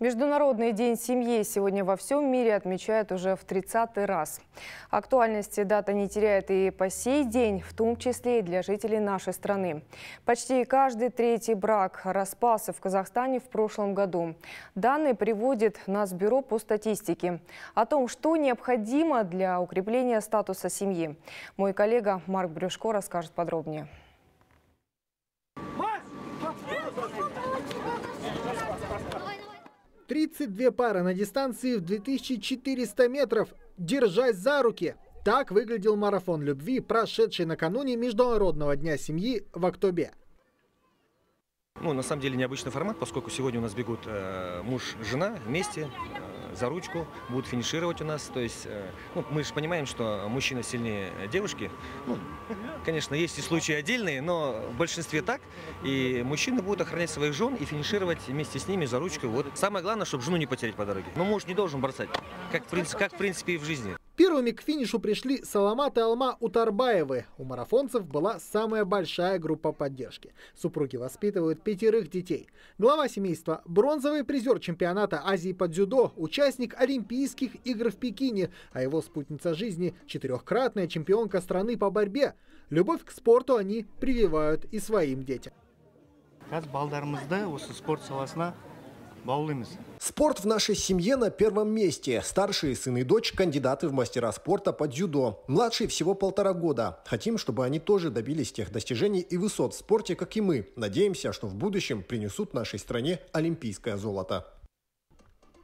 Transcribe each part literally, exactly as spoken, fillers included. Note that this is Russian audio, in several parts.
Международный день семьи сегодня во всем мире отмечают уже в тридцатый раз. Актуальности дата не теряет и по сей день, в том числе и для жителей нашей страны. Почти каждый третий брак распался в Казахстане в прошлом году. Данные приводит Нацбюро по статистике. О том, что необходимо для укрепления статуса семьи, мой коллега Марк Блюшко расскажет подробнее. тридцать две пары на дистанции в две тысячи четыреста метров, держась за руки. Так выглядел марафон любви, прошедший накануне Международного дня семьи в Актобе. Ну, на самом деле необычный формат, поскольку сегодня у нас бегут э, муж и жена вместе, э, за ручку, будут финишировать у нас. То есть э, ну, мы же понимаем, что мужчина сильнее девушки. Ну, конечно, есть и случаи отдельные, но в большинстве так. И мужчины будут охранять своих жен и финишировать вместе с ними за ручку. Вот. Самое главное, чтобы жену не потерять по дороге. Но муж не должен бросать, как в принципе, как в принципе и в жизни. Первыми к финишу пришли Саламат и Алма Утарбаевы. У марафонцев была самая большая группа поддержки. Супруги воспитывают пятерых детей. Глава семейства – бронзовый призер чемпионата Азии по дзюдо, участник Олимпийских игр в Пекине, а его спутница жизни – четырехкратная чемпионка страны по борьбе. Любовь к спорту они прививают и своим детям. Спорт в нашей семье на первом месте. Старшие сын и дочь – кандидаты в мастера спорта по дзюдо. Младшие всего полтора года. Хотим, чтобы они тоже добились тех достижений и высот в спорте, как и мы. Надеемся, что в будущем принесут нашей стране олимпийское золото.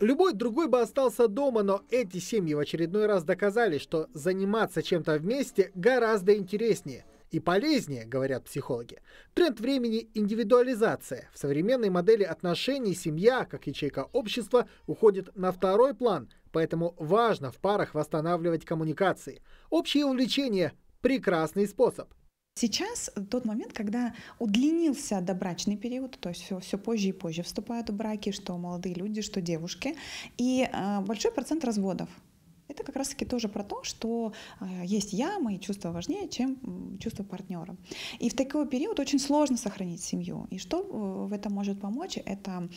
Любой другой бы остался дома, но эти семьи в очередной раз доказали, что заниматься чем-то вместе гораздо интереснее. И полезнее, говорят психологи. Тренд времени – индивидуализация. В современной модели отношений семья, как ячейка общества, уходит на второй план. Поэтому важно в парах восстанавливать коммуникации. Общие увлечения – прекрасный способ. Сейчас тот момент, когда удлинился добрачный период, то есть все, все позже и позже вступают в браки, что молодые люди, что девушки, и э, большой процент разводов. Это как раз-таки тоже про то, что есть я, мои чувства важнее, чем чувства партнера. И в такой период очень сложно сохранить семью. И что в этом может помочь? Это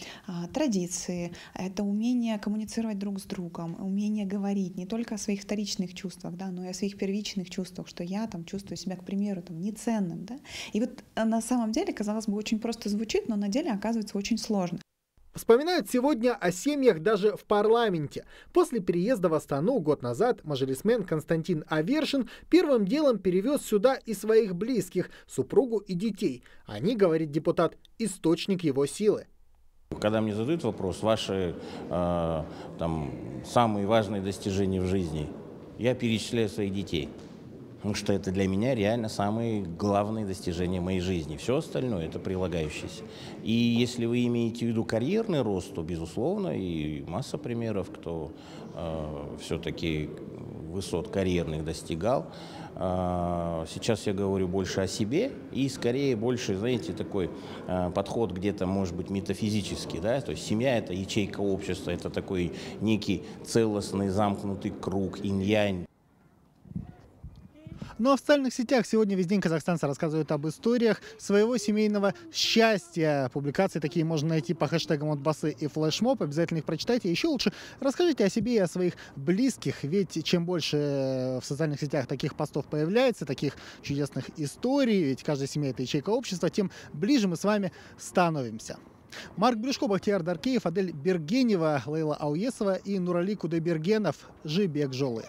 традиции, это умение коммуницировать друг с другом, умение говорить не только о своих вторичных чувствах, да, но и о своих первичных чувствах, что я там чувствую себя, к примеру, там, неценным. Да? И вот на самом деле, казалось бы, очень просто звучит, но на деле оказывается очень сложно. Вспоминают сегодня о семьях даже в парламенте. После переезда в Астану год назад мажилисмен Константин Авершин первым делом перевез сюда и своих близких, супругу и детей. Они, говорит депутат, источник его силы. Когда мне задают вопрос, ваши э, там, самые важные достижения в жизни, я перечисляю своих детей. Потому что это для меня реально самые главные достижения моей жизни. Все остальное – это прилагающееся. И если вы имеете в виду карьерный рост, то, безусловно, и масса примеров, кто э, все-таки высот карьерных достигал. Э, сейчас я говорю больше о себе и скорее больше, знаете, такой э, подход где-то, может быть, метафизический. Да? То есть семья – это ячейка общества, это такой некий целостный замкнутый круг, инь-янь. Ну а в социальных сетях сегодня весь день казахстанцы рассказывают об историях своего семейного счастья. Публикации такие можно найти по хэштегам «Отбасы» и «Флэшмоб». Обязательно их прочитайте. Еще лучше расскажите о себе и о своих близких. Ведь чем больше в социальных сетях таких постов появляется, таких чудесных историй, ведь каждая семья – это ячейка общества, тем ближе мы с вами становимся. Марк Блюшко, Бахтияр Даркеев, Адель Бергенева, Лейла Ауесова и Нурали Кудебергенов. «Жібек жолы».